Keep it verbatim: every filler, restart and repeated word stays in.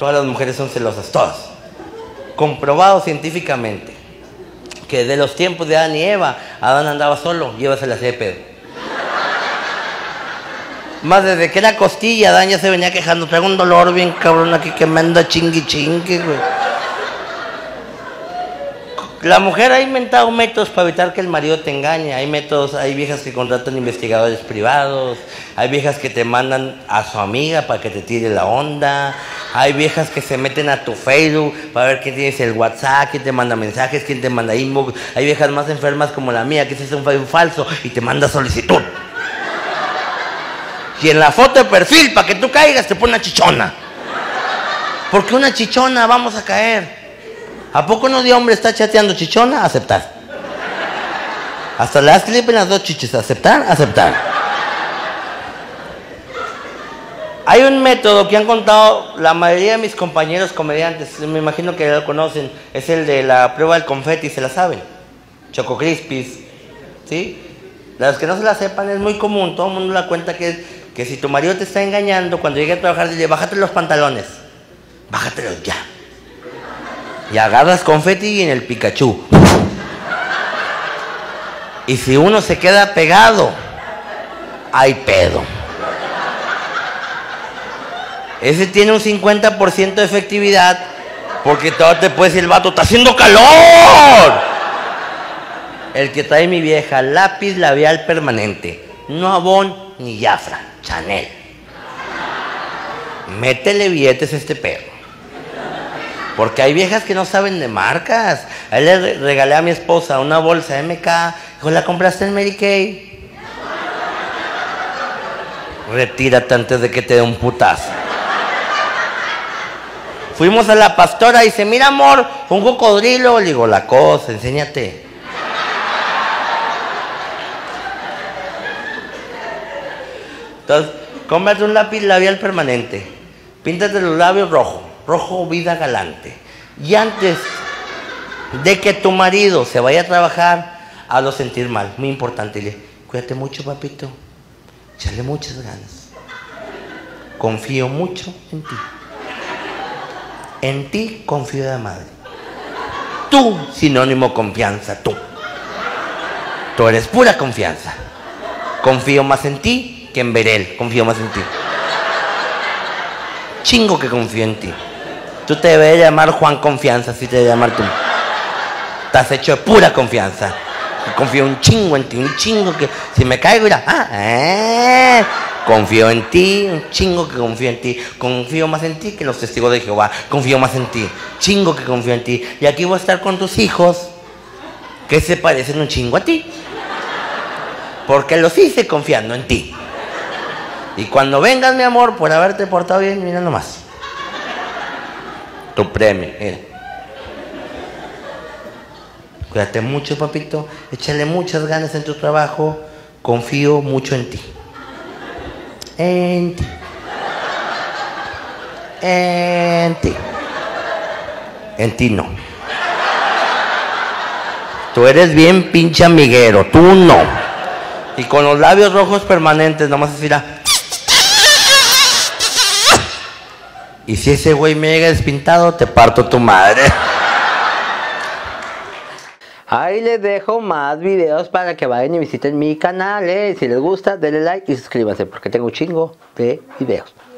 Todas las mujeres son celosas, todas. Comprobado científicamente que de los tiempos de Adán y Eva, Adán andaba solo, llévasela así de pedo. Más desde que era costilla, Adán ya se venía quejando, traigo un dolor bien cabrón aquí que me anda chingui chingui, güey. La mujer ha inventado métodos para evitar que el marido te engañe. Hay métodos, hay viejas que contratan investigadores privados, hay viejas que te mandan a su amiga para que te tire la onda, hay viejas que se meten a tu Facebook para ver quién tienes el WhatsApp, quién te manda mensajes, quién te manda inbox. Hay viejas más enfermas como la mía que se hace un Facebook falso y te manda solicitud. Y en la foto de perfil, para que tú caigas, te pone una chichona. Porque una chichona vamos a caer. ¿A poco no de hombre está chateando chichona? Aceptar. Hasta le das clip en las dos chichis. Aceptar, aceptar. Hay un método que han contado la mayoría de mis compañeros comediantes, me imagino que lo conocen, es el de la prueba del confeti, se la saben. Choco Crispis, ¿sí? Las que no se la sepan, es muy común, todo el mundo la cuenta que, que si tu marido te está engañando, cuando llegue a trabajar, dile, bájate los pantalones, bájatelos ya. Y agarras confeti en el Pikachu. Y si uno se queda pegado, hay pedo. Ese tiene un cincuenta por ciento de efectividad, porque todavía te puede decir el vato, ¡está haciendo calor! El que trae mi vieja, lápiz labial permanente, no Avon ni Jafra, Chanel. Métele billetes a este pedo. Porque hay viejas que no saben de marcas. Ahí le regalé a mi esposa una bolsa M K. Dijo, ¿la compraste en Mary Kay? Retírate antes de que te dé un putazo. Fuimos a la pastora y dice, mira amor, un cocodrilo. Le digo, la cosa, enséñate. Entonces, cómprate un lápiz labial permanente. Píntate los labios rojos. Rojo vida galante. Y antes de que tu marido se vaya a trabajar, hazlo sentir mal, muy importante, dile, cuídate mucho papito, échale muchas ganas, confío mucho en ti, en ti confío de la madre, tú sinónimo confianza, tú tú eres pura confianza, confío más en ti que en Berel, confío más en ti, chingo que confío en ti. Tú te debes llamar Juan Confianza, así te debes llamar tú. Estás hecho de pura confianza. Confío un chingo en ti, un chingo que... Si me caigo, mira... Ah, eh, confío en ti, un chingo que confío en ti. Confío más en ti que los testigos de Jehová. Confío más en ti, chingo que confío en ti. Y aquí voy a estar con tus hijos que se parecen un chingo a ti. Porque los hice confiando en ti. Y cuando vengas, mi amor, por haberte portado bien, mira nomás. Tu premio, mira. Cuídate mucho, papito. Échale muchas ganas en tu trabajo. Confío mucho en ti. En ti. En ti. En ti no. Tú eres bien pinche amiguero. Tú no. Y con los labios rojos permanentes, nomás así la... Y si ese güey me llega despintado, te parto tu madre. Ahí les dejo más videos para que vayan y visiten mi canal. eh. Si les gusta, denle like y suscríbanse porque tengo un chingo de videos.